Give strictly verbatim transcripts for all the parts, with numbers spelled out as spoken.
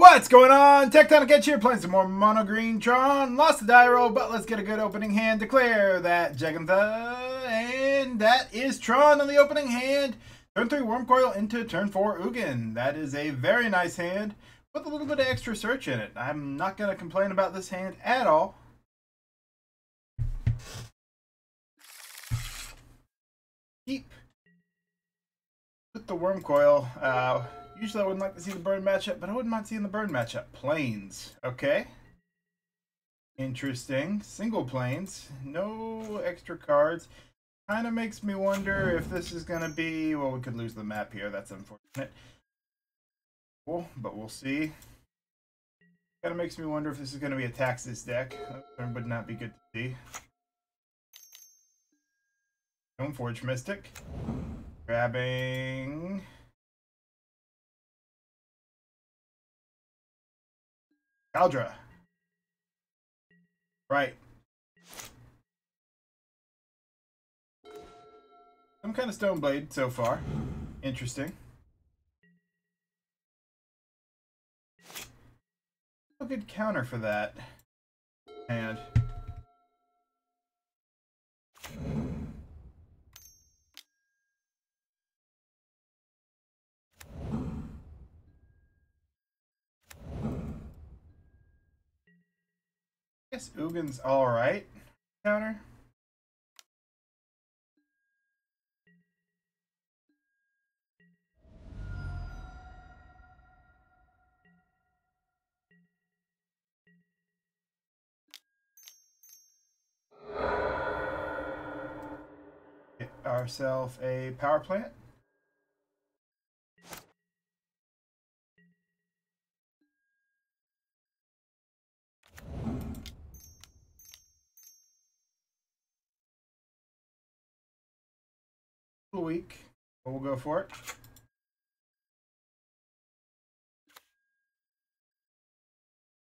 What's going on? Tectonic Edge here, playing some more Mono Green Tron. Lost the die roll, but let's get a good opening hand. Declare that Jegantha, and that is Tron on the opening hand. Turn three Worm Coil into turn four Ugin. That is a very nice hand with a little bit of extra search in it. I'm not going to complain about this hand at all. Keep with the Worm Coil. Uh, Usually I wouldn't like to see the burn matchup, but I wouldn't mind seeing the burn matchup. Planes. Okay. Interesting. Single planes. No extra cards. Kind of makes me wonder if this is going to be... Well, we could lose the map here. That's unfortunate. Cool, but we'll see. Kind of makes me wonder if this is going to be a Taxes deck. That burn would not be good to see. Stoneforge Mystic. Grabbing... Kaldra. Right. Some kind of stone blade so far. Interesting. A good counter for that. And I guess Ugin's alright. Counter. Get ourselves a power plant. Week, but we'll go for it.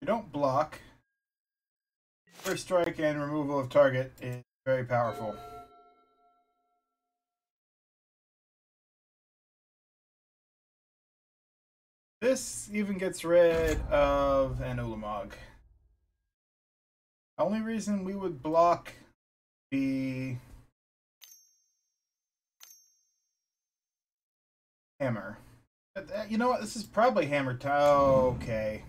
You don't block. First strike and removal of target is very powerful. This even gets rid of an Ulamog. The only reason we would block the Hammer. You know what? This is probably Hammer Time. Oh, okay.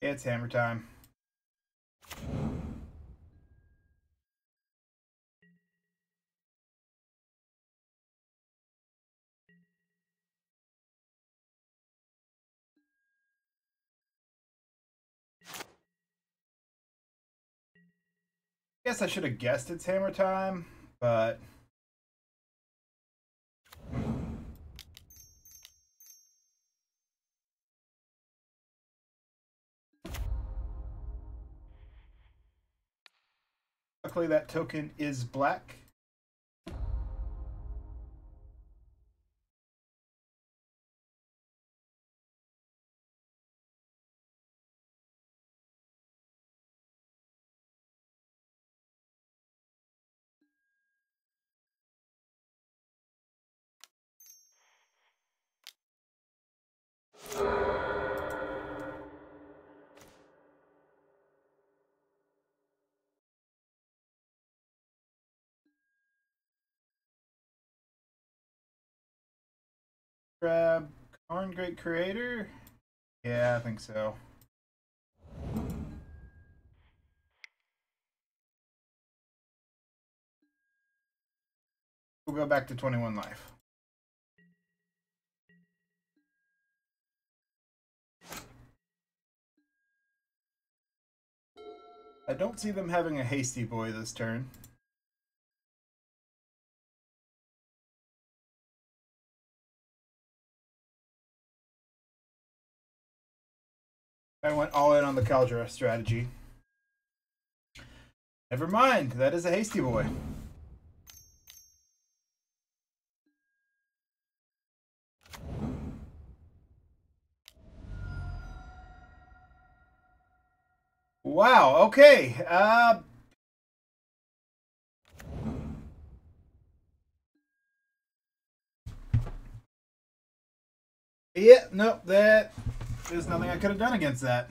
It's Hammer Time. I guess I should have guessed it's Hammer Time, but luckily that token is black. Grab Karn, Great Creator? Yeah, I think so. We'll go back to twenty-one life. I don't see them having a hasty boy this turn. I went all in on the Kaldra strategy. Never mind, that is a hasty boy. Wow, okay. Uh, Yeah, nope, that... There's nothing I could have done against that.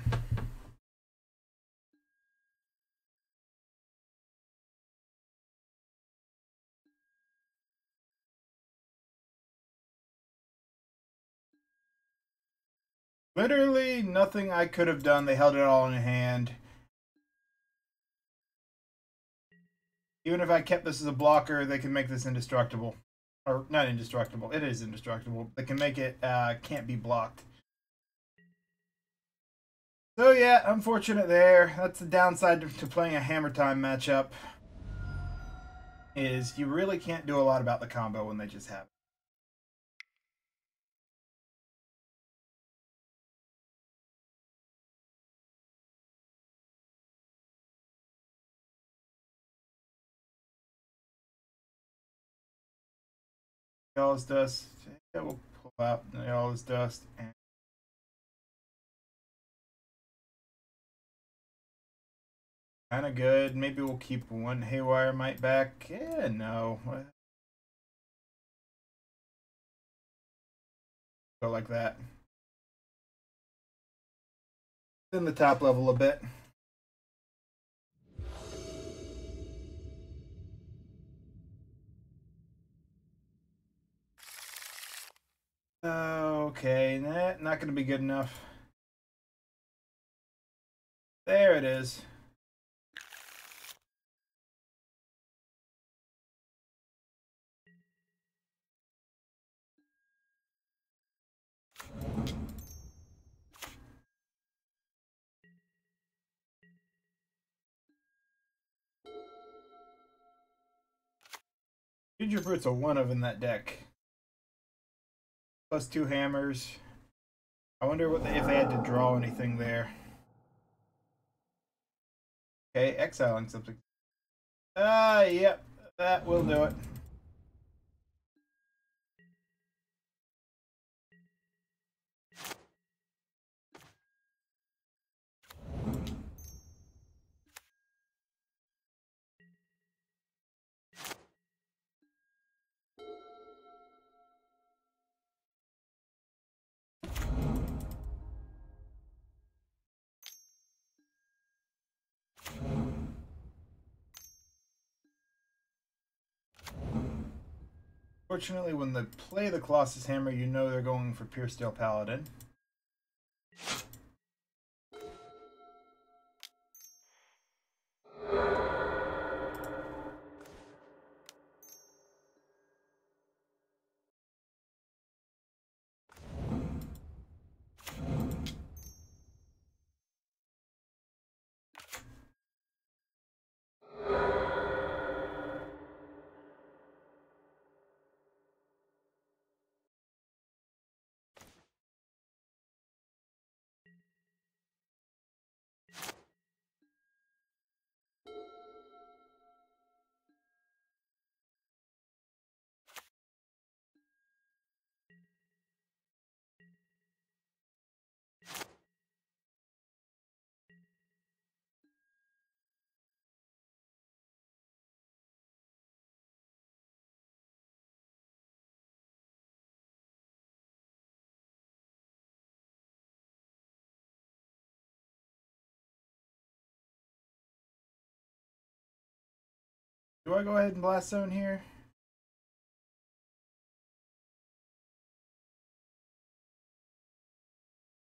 Literally nothing I could have done. They held it all in hand. Even if I kept this as a blocker, they can make this indestructible. Or, not indestructible. It is indestructible. They can make it, uh, can't be blocked. So yeah, unfortunate there. That's the downside to playing a Hammer Time matchup. Is you really can't do a lot about the combo when they just have it. All Is Dust. Yeah, we'll pull out All Is Dust and kind of good. Maybe we'll keep one Haywire Mite back. Yeah, no. Go like that. In the top level a bit. Okay, nah, not going to be good enough. There it is. Ginger Brute's a one of in that deck. Plus two hammers. I wonder what they, if they had to draw anything there. Okay, exiling something. Ah, uh, yep, that will do it. Fortunately, when they play the Colossus Hammer, you know they're going for Piercedale Paladin. Do I go ahead and Blast Zone here?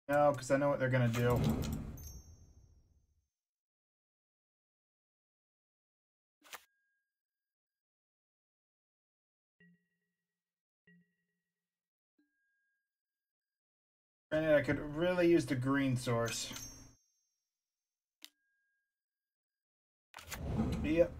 No, because I know what they're going to do. Granted, I could really use the green source. Yep.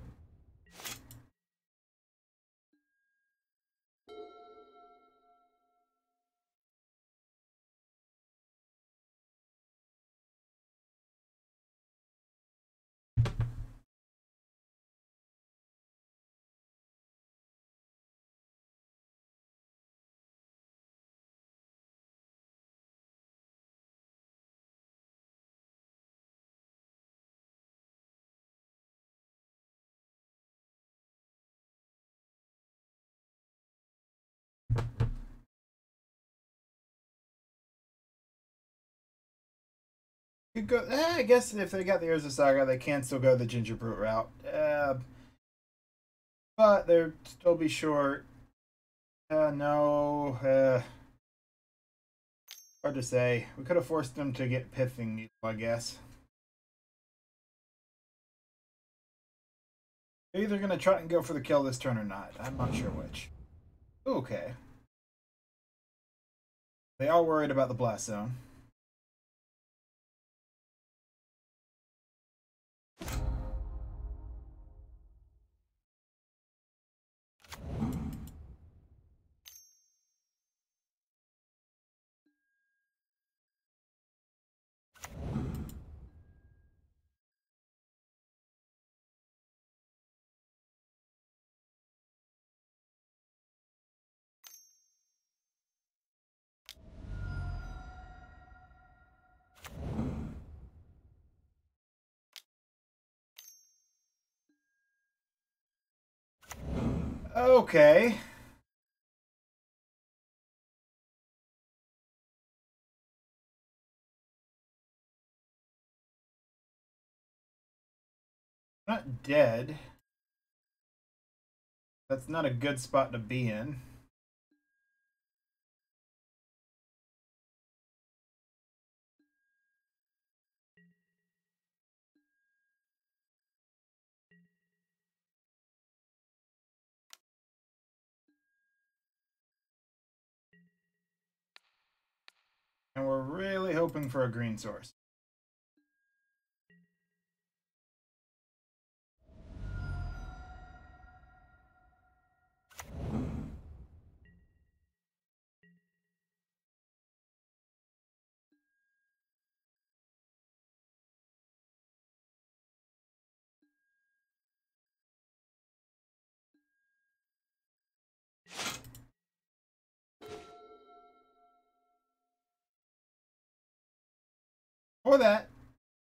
could go. Eh, I guess if they got the Heirs of Saga, they can still go the Ginger Brute route. Uh, but they'll still be short. Uh, no. Uh, hard to say. We could have forced them to get Pithing Needle, I guess. They're either going to try and go for the kill this turn or not. I'm not sure which. Ooh, okay. They are worried about the Blast Zone. Okay. Not dead. That's not a good spot to be in. And we're really hoping for a green source. For that,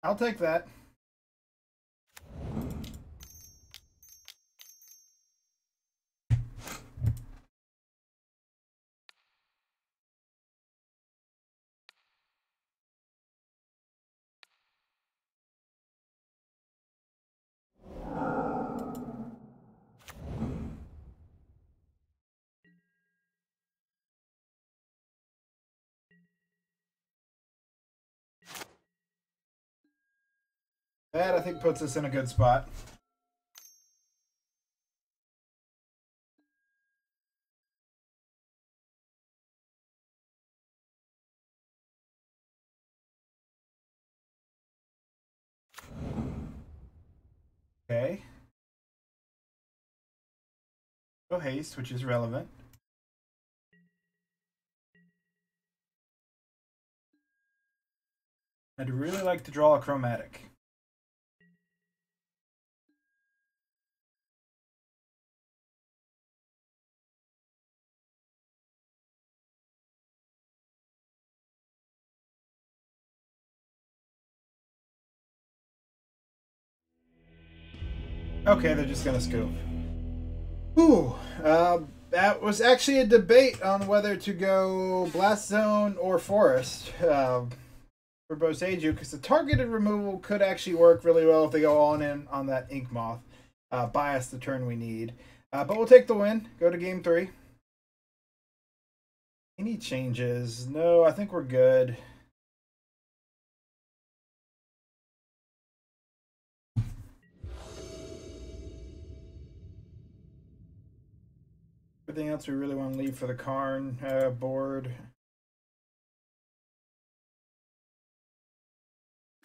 I'll take that. That, I think, puts us in a good spot. Okay. Go haste, which is relevant. I'd really like to draw a chromatic. Okay, they're just gonna scoop. Ooh, uh, that was actually a debate on whether to go Blast Zone or Forest uh, for Boseiju, because the targeted removal could actually work really well if they go all in on that Ink Moth, uh, buy us the turn we need. Uh, but we'll take the win. Go to game three. Any changes? No, I think we're good. Everything else we really want to leave for the Karn uh, board.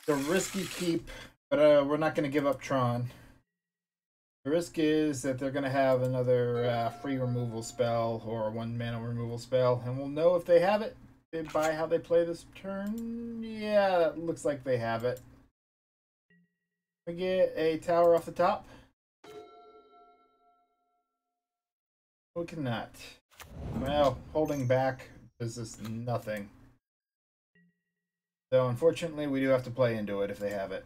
The risky keep, but uh, we're not going to give up Tron. The risk is that they're going to have another uh, free removal spell or one mana removal spell, and we'll know if they have it by how they play this turn. Yeah, it looks like they have it. We get a tower off the top. We cannot. Well, holding back is just nothing. So unfortunately, we do have to play into it if they have it.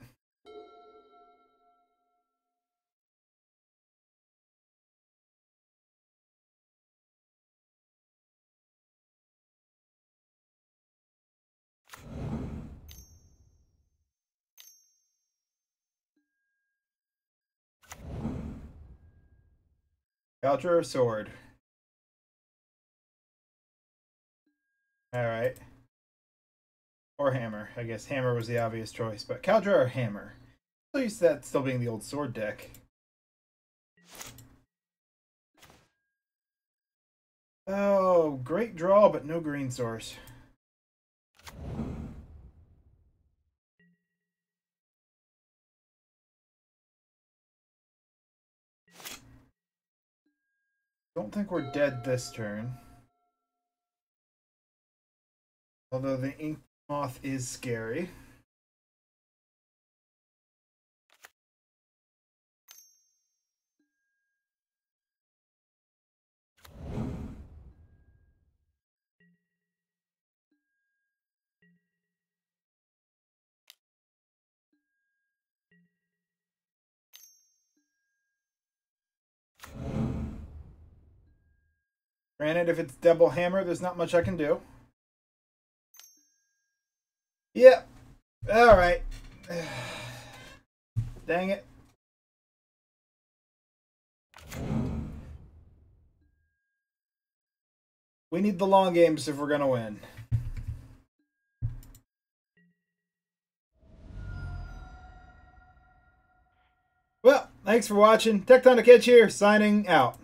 Kaldra or sword? Alright. Or hammer. I guess hammer was the obvious choice, but Kaldra or hammer? At least that's still being the old sword deck. Oh, great draw, but no green source. Don't think we're dead this turn. Although the Ink Moth is scary. Granted, if it's double hammer, there's not much I can do. Yep. Yeah. Alright. Dang it. We need the long games if we're going to win. Well, thanks for watching. Tectonic Edge here, signing out.